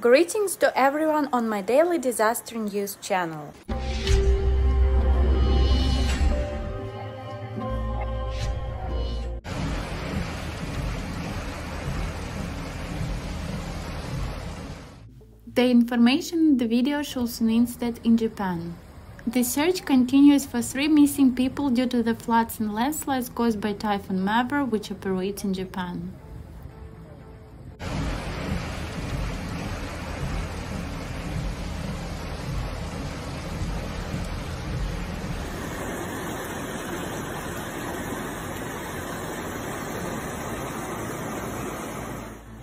Greetings to everyone on my daily disaster news channel. The information in the video shows an incident in Japan. The search continues for 3 missing people due to the floods and landslides caused by Typhoon Mawar, which operates in Japan.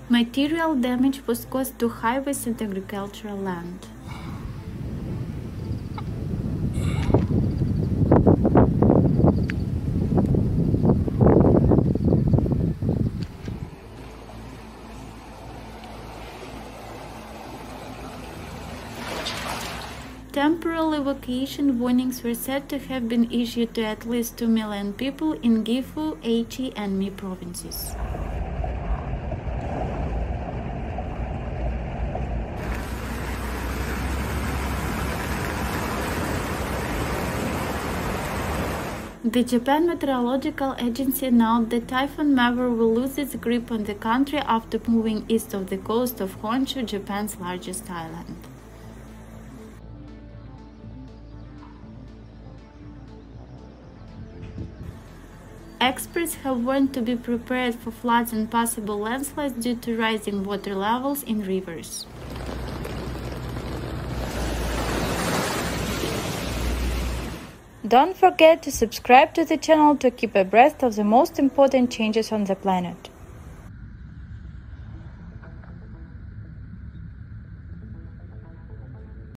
Material damage was caused to highways and agricultural land. Temporary evacuation warnings were said to have been issued to at least 2 million people in Gifu, Aichi, and Mie provinces. The Japan Meteorological Agency announced that Typhoon Mawar will lose its grip on the country after moving east of the coast of Honshu, Japan's largest island. Experts have warned to be prepared for floods and possible landslides due to rising water levels in rivers. Don't forget to subscribe to the channel to keep abreast of the most important changes on the planet.